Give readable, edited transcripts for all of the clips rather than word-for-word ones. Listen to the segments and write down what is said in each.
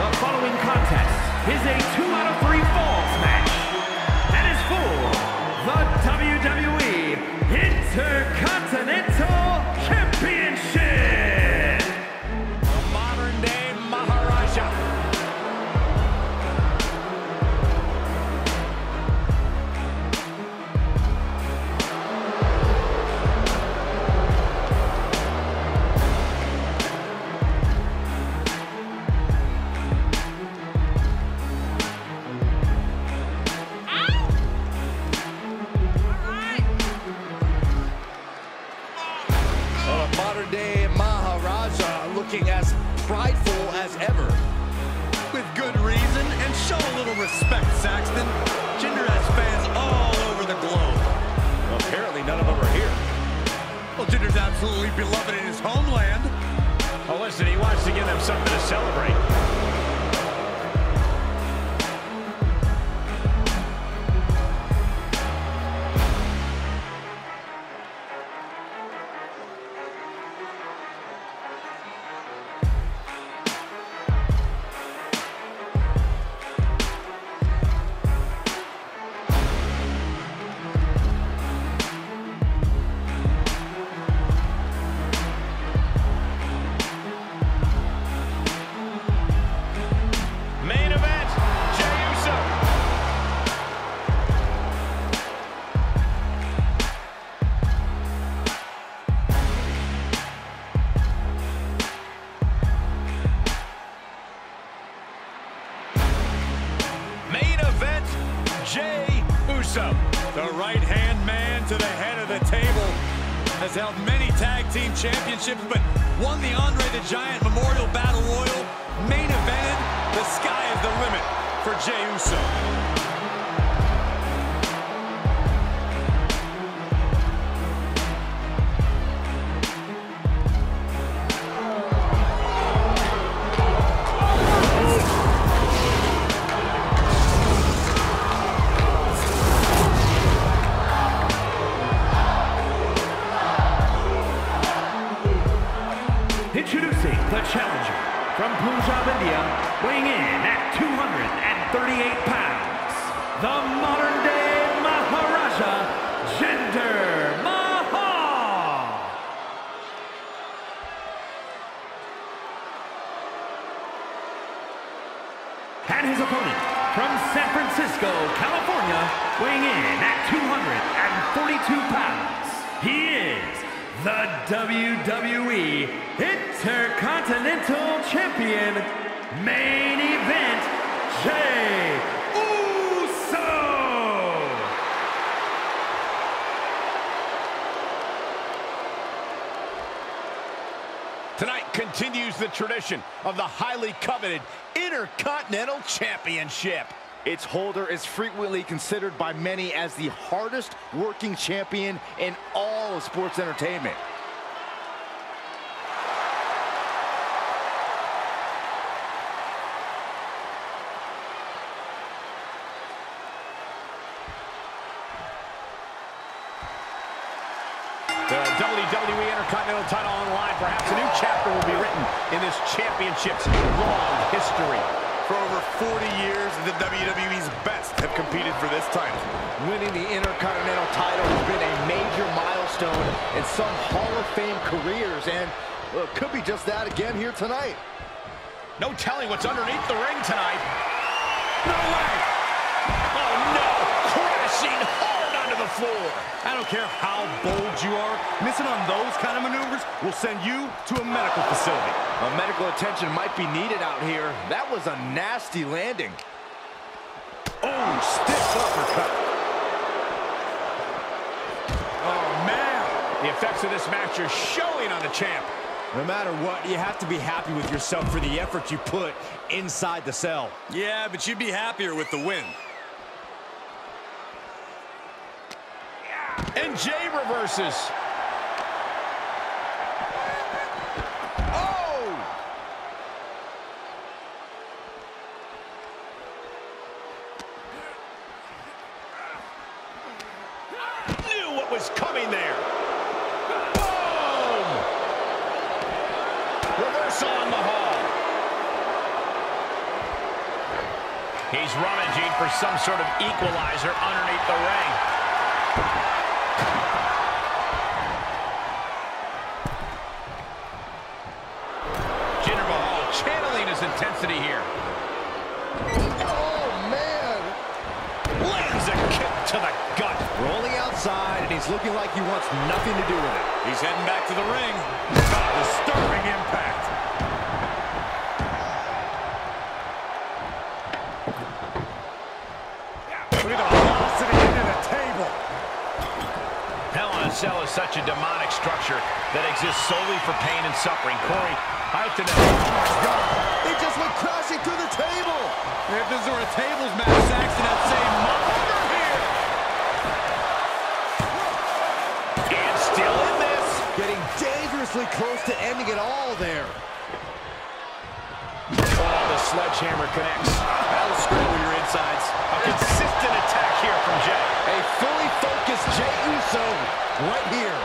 The following contest is a 2 out of 3 falls match and is for the WWE Intercontinental Championship. The modern day Maharaja. Modern-day Maharaja looking as prideful as ever. With good reason, and show a little respect, Saxton. Jinder has fans all over the globe. Well, apparently none of them are here. Well, Jinder's absolutely beloved in his homeland. Oh, listen, he wants to give them something to celebrate. Jey Uso, the right-hand man to the head of the table, has held many tag team championships, but won the Andre the Giant Memorial Battle Royal, main evented. The sky is the limit for Jey Uso. Introducing the challenger from Punjab, India, weighing in at 238 pounds, the modern-day Maharaja, Jinder Mahal. And his opponent from San Francisco, California, weighing in at 242 pounds, he is the WWE Intercontinental Champion, main event, Jey Uso! Tonight continues the tradition of the highly coveted Intercontinental Championship. Its holder is frequently considered by many as the hardest working champion in all of sports entertainment. The WWE Intercontinental title on the line. Perhaps a new chapter will be written in this championship's long history. For over 40 years, the WWE's best have competed for this title. Winning the Intercontinental title has been a major milestone in some Hall of Fame careers, and well, it could be just that again here tonight. No telling what's underneath the ring tonight. No way! Oh no! Crashing hard onto the floor. I don't care how bold you are, missing on those kind of maneuvers will send you to a medical facility. Medical attention might be needed out here. That was a nasty landing. Oh, stiff uppercut. Oh, man. The effects of this match are showing on the champ. No matter what, you have to be happy with yourself for the effort you put inside the cell. Yeah, but you'd be happier with the win. Yeah. And Jey reverses. Was coming there. Boom! Reversal on Mahal. He's rummaging for some sort of equalizer underneath the ring. Jinder Mahal channeling his intensity here. Oh, man. Lands a kick to the gut. Rolling outside, and he's looking like he wants nothing to do with it. He's heading back to the ring. Disturbing impact. Look at the velocity into the table. Hell in a Cell is such a demonic structure that exists solely for pain and suffering. Corey, I have to know. Oh, my God. They just went crashing through the table. If this were a tables match, Saxon, I'd say, over here. And still in this. Getting dangerously close to ending it all there. Oh, the sledgehammer connects. That'll screw when you're insides. A consistent attack here from Jey. A fully focused Jey Uso right here.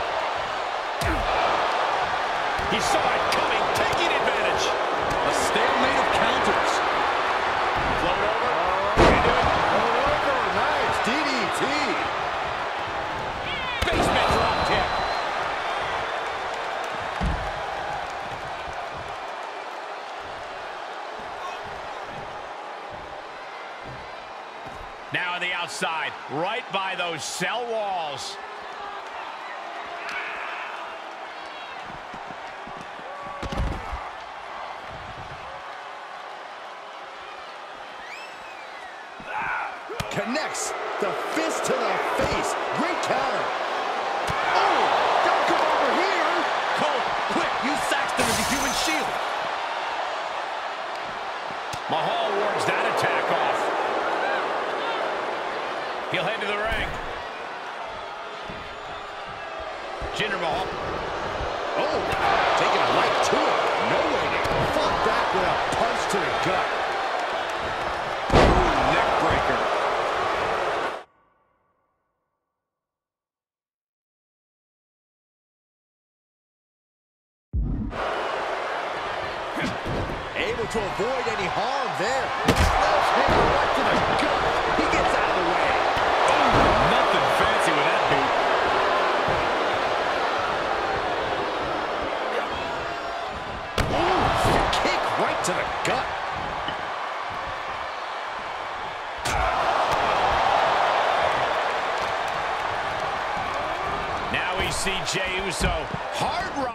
He saw it coming, taking advantage. A stalemate of counters. Float over. Over. Nice. DDT. Basement drop kick. Now on the outside, right by those cell walls. Connects the fist to the face. Great counter. Oh, don't come over here. Cole, quick, use Saxton as a human shield. Mahal wards that attack off. He'll head to the ring. Jinder Mahal. Oh, taking a light to it. No way to fought back with a punch to the gut. Ooh, neck breaker. Able to avoid any harm there. Right to the gut. He gets out of the way. Nothing fancy with that boot. Ooh, kick right to the gut. Now we see Jey Uso hard rock.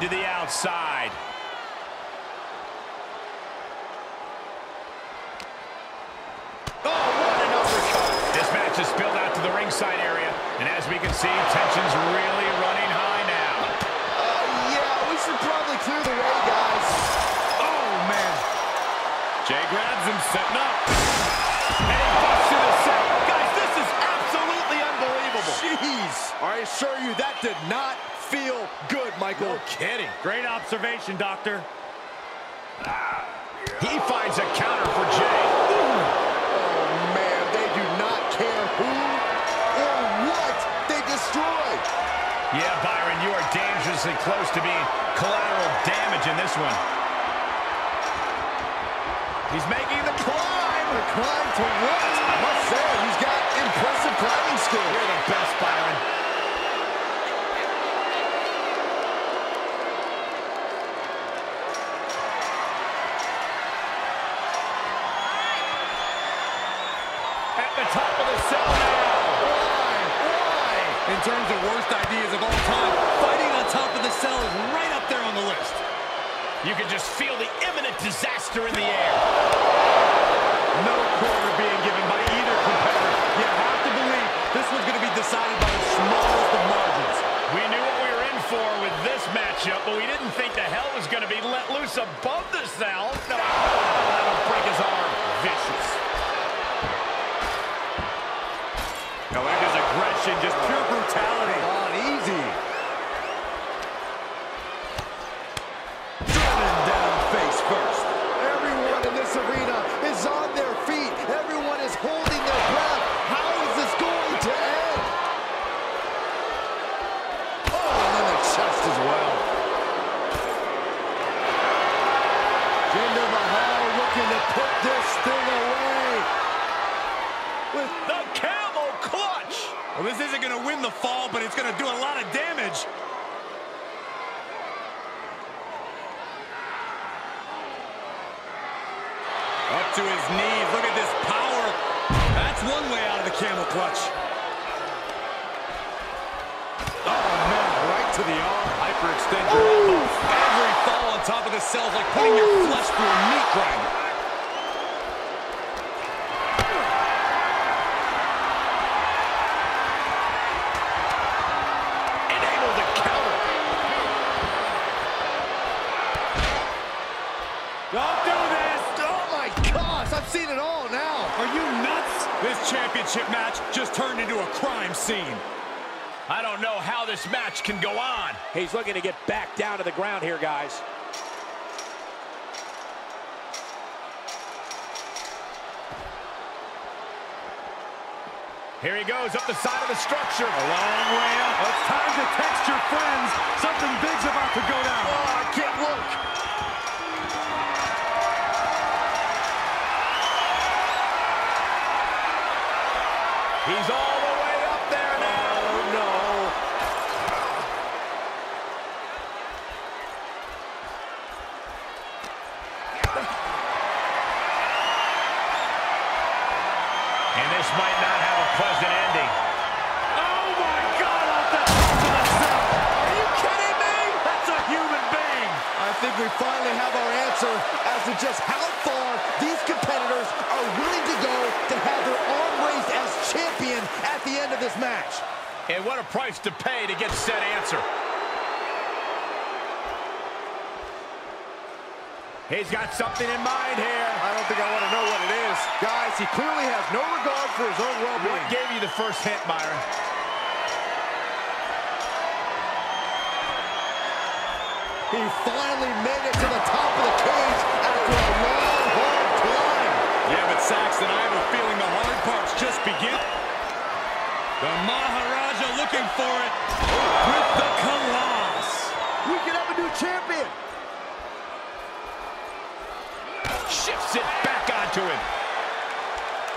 To the outside. Oh, what an uppercut. This match is spilled out to the ringside area, and as we can see, tension's really running high now. Yeah, we should probably clear the way, guys. Oh, man. Jey grabs him, setting up. And he busts to the set. Guys, this is absolutely unbelievable. Jeez. I assure you, that did not feel good, Michael. No kidding. Great observation, Doctor. He finds a counter for Jey. Oh, man, they do not care who or what they destroy. Yeah, Byron, you are dangerously close to being collateral damage in this one. He's making the climb. The climb to what? I must say, he's got impressive climbing skills. You're the best, Byron. In terms of worst ideas of all time, fighting on top of the cell is right up there on the list. You can just feel the imminent disaster in the air. No quarter being given by either competitor. You have to believe this one's going to be decided by the smallest of margins. We knew what we were in for with this match. matchup, but we didn't think the hell was going to be let loose above the cell. No. That'll break his arm. Vicious. No end his aggression, just pure brutality. Come on, easy. Driven down face first. Everyone in this arena is on their feet. Everyone is holding their breath. How is this going to end? Oh, and then the chest as well. Jinder Mahal looking to put this thing away with the Camel Clutch. Well, this isn't going to win the fall, but it's going to do a lot of damage. Up to his knees. Look at this power. That's one way out of the Camel Clutch. Oh, man, right to the arm. Hyperextend your elbow. Every fall on top of the cell is like putting your flesh through a meat grinder. Championship match just turned into a crime scene. I don't know how this match can go on. He's looking to get back down to the ground here, guys. Here he goes up the side of the structure. A long way up. It's time to text your friends. Something big's about to go down. Oh, I can't look. He's all the way up there now. Oh, no. And this might not have a pleasant ending. Oh, my God. Off the top of the cell. Are you kidding me? That's a human being. I think we finally have our answer as to just how far these competitors are willing to go to have their own champion at the end of this match. And what a price to pay to get said answer. He's got something in mind here. I don't think I want to know what it is. Guys, he clearly has no regard for his own well-being. What gave you the first hit, Byron? He finally made it to the top of the cage after a long, hard climb. Yeah, but Saxton, I have a feeling the hard parts just begin. The Maharaja looking for it with the Colossus. We can have a new champion. Shifts it back onto him.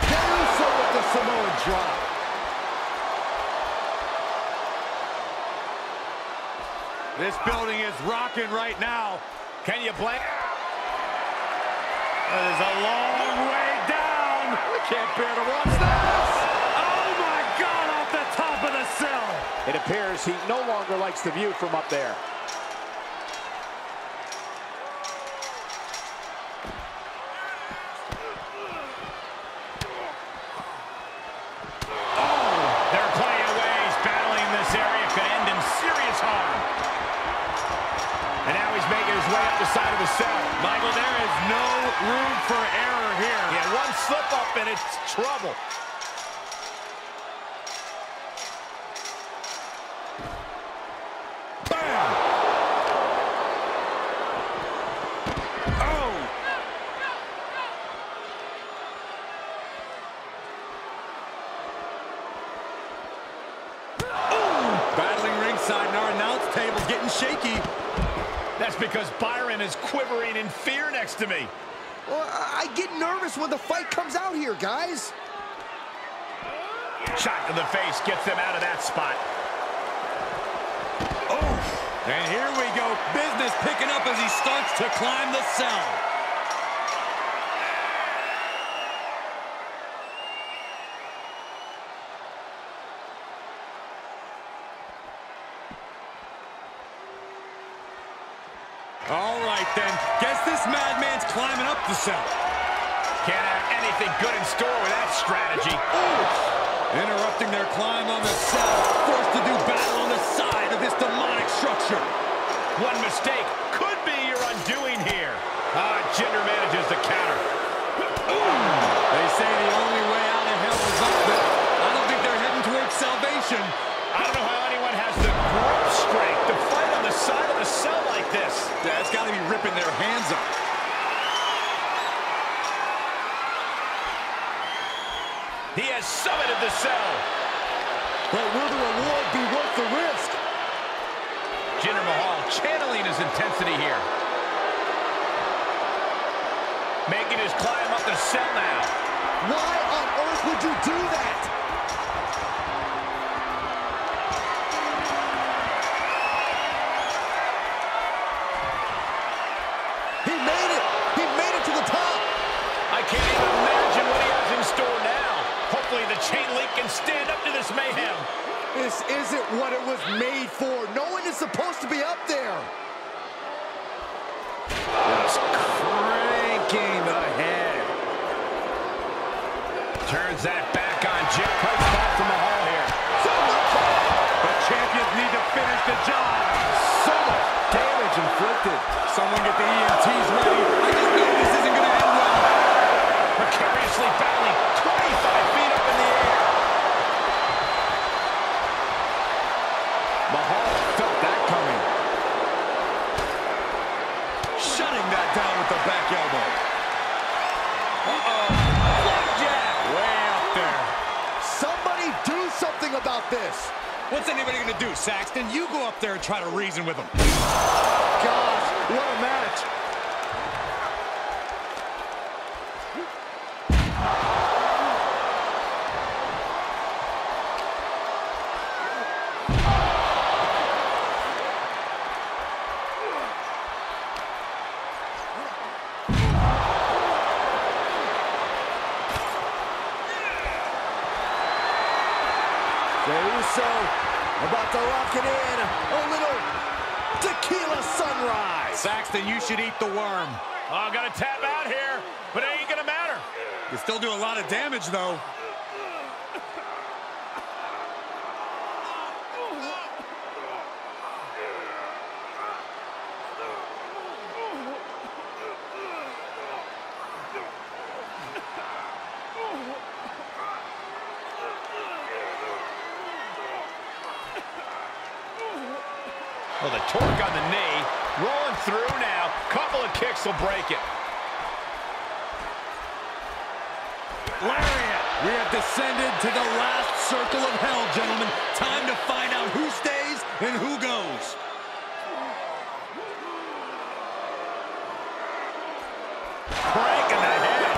Jey Uso with the Samoan drop. This building is rocking right now. Can you blame? That is a long way down. We can't bear to watch this. Oh, my God, off the top of the cell. It appears he no longer likes the view from up there. Oh, they're playing away. He's battling this area. Could end in serious harm. And now he's making his way up the side of the cell. Michael, there is no room for error here. Yeah, one slip up and it's trouble. Bam! Oh! Ooh. Battling ringside and our announce table's getting shaky. That's because Byron is quivering in fear next to me. Well, I get nervous when the fight comes out here, guys. Shot to the face gets them out of that spot. Oh, and here we go. Business picking up as he starts to climb the cell. All right, then. Guess this madman's climbing up the cell. Can't have anything good in store with that strategy. Ooh. Interrupting their climb on the cell. Forced to do battle on the side of this demonic structure. One mistake could be your undoing here. Ah, Jinder manages the counter. Ooh. They say the only way out of hell is up, but I don't think they're heading towards salvation. I don't know how anyone has the grip strength to fight on the side of a cell like this. Yeah, it's got to be ripping their hands up. He has summited the cell. But will the reward be worth the risk? Jinder Mahal channeling his intensity here. Making his climb up the cell now. Why on earth would you do that? He made it. He made it to the top. I can't even imagine what he has in store now. Hopefully the chain link can stand up to this mayhem. This isn't what it was made for. No one is supposed to be up there. Just cranking ahead. Turns that back on Jey. Coach back from the hall here. So much. The champions need to finish the job. So much damage inflicted. Someone get the EMTs ready. I just know this isn't going to end well. Precariously battling 25 feet up in the air. Mahal felt that coming. Shutting that down with the back elbow. Uh-oh. Blackjack. Way out there. Somebody do something about this. What's anybody going to do, Saxton? You go up there and try to reason with him. Gosh, what a match. Uso about to lock it in. A little tequila sunrise. Saxton, you should eat the worm. Oh, got to tap out here, but it ain't going to matter. You still do a lot of damage, though. Well, the torque on the knee, rolling through now. Couple of kicks will break it. Lariat. We have descended to the last circle of hell, gentlemen. Time to find out who stays and who goes. Breaking the head.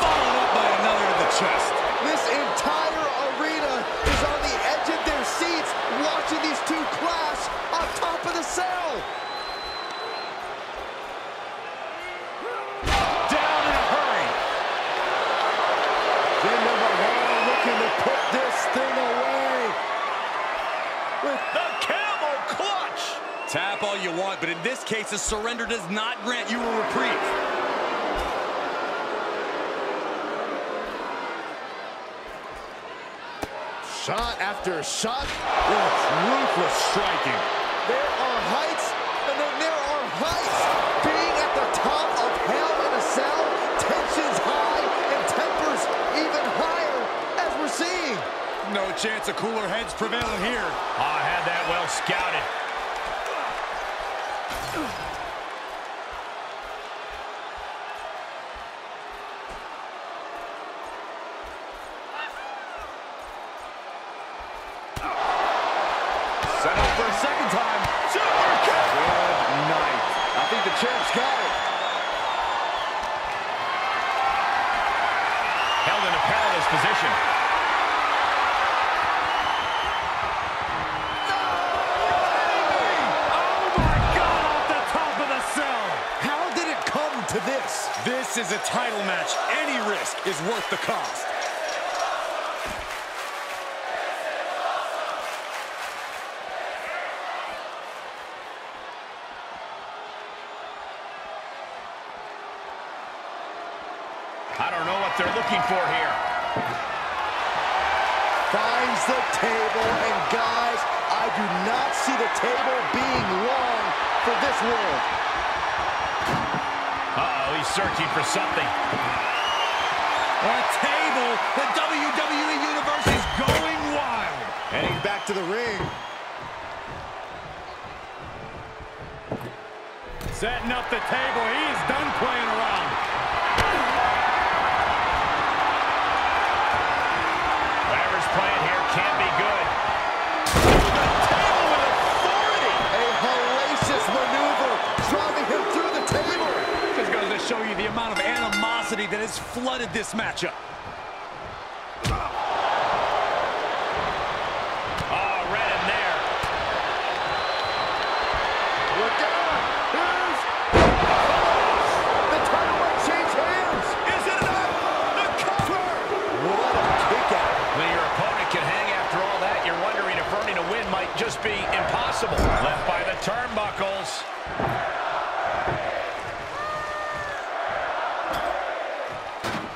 Followed up by another to the chest. This entire arena is on the edge of their seats, watching these two clash on top of the cell. Down in a hurry. Jinder Mahal looking to put this thing away. With the Camel Clutch. Tap all you want, but in this case, a surrender does not grant you a reprieve. Shot after shot, with ruthless striking. There are heights, and then there are heights. Being at the top of Hell in a Cell, tensions high and tempers even higher, as we're seeing. No chance of cooler heads prevailing here. I had that well scouted. Champ's got it. Held in a perilous position. No way! Oh my God, off the top of the cell. How did it come to this? This is a title match. Any risk is worth the cost. I don't know what they're looking for here. Finds the table, and guys, I do not see the table being long for this world. Uh-oh, he's searching for something. A table, the WWE Universe is going wild. Heading back to the ring. Setting up the table, he is done playing around. Whatever's playing here can't be good. The table with authority! A hellacious maneuver, driving him through the table. Just goes to show you the amount of animosity that has flooded this matchup. Just be impossible. Left by the turnbuckles.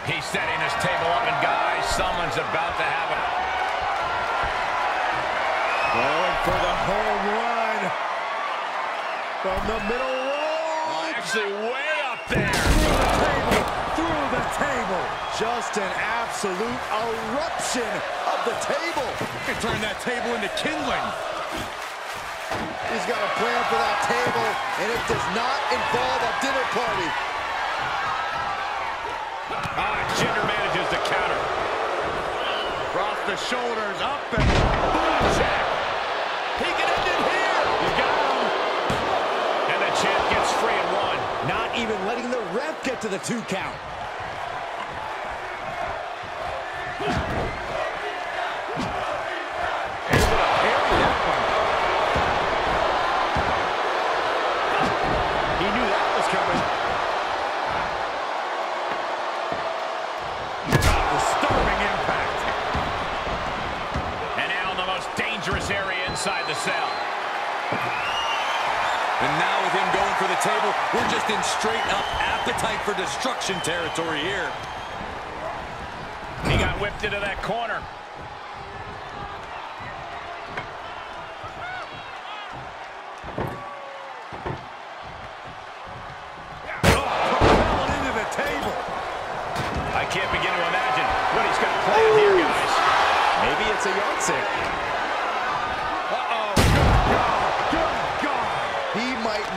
He's setting his table up, and guys, someone's about to have it. Going for the home run from the middle row. Actually, way up there. Through the table. Through the table. Just an absolute eruption of the table. You can turn that table into kindling. He's got a plan for that table, and it does not involve a dinner party. Jinder manages the counter. Across the shoulders, up and boom, check. He can end it here. You got him. And the champ gets free and one. Not even letting the ref get to the 2 count. Inside the cell. And now with him going for the table, we're just in straight up appetite for destruction territory here. He got whipped into that corner. Propelled into the table. I can't begin to imagine what he's got planned here, guys. Maybe it's a yahtzee.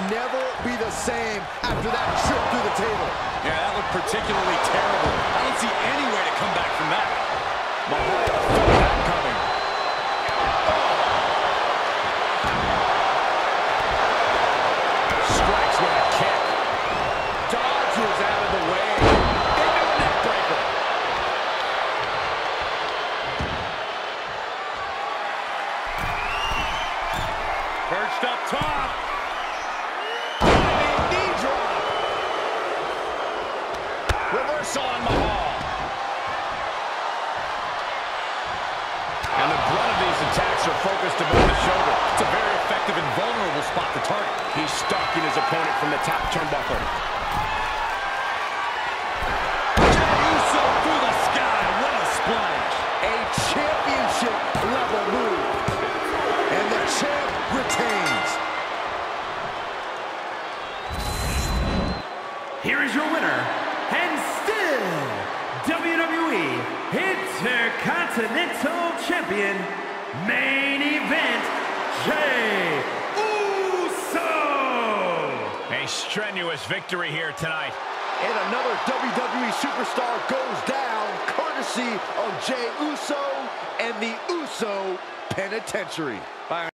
Never be the same after that trip through the table. Yeah, that looked particularly terrible. I don't see any way to come back from that. Maharaja saw that coming. Strikes with a kick. Dodge was out of the way. Into a neck breaker. Perched up top. Reversal on Mahal. And the brunt of these attacks are focused above the shoulder. It's a very effective and vulnerable spot to target. He's stalking his opponent from the top turnbuckle. Jey Uso through the sky. What a splash. A championship-level move. And the champ retains. Here is your winner, and still WWE Intercontinental Champion, main event, Jey Uso! A strenuous victory here tonight. And another WWE superstar goes down, courtesy of Jey Uso and the Uso Penitentiary. Bye.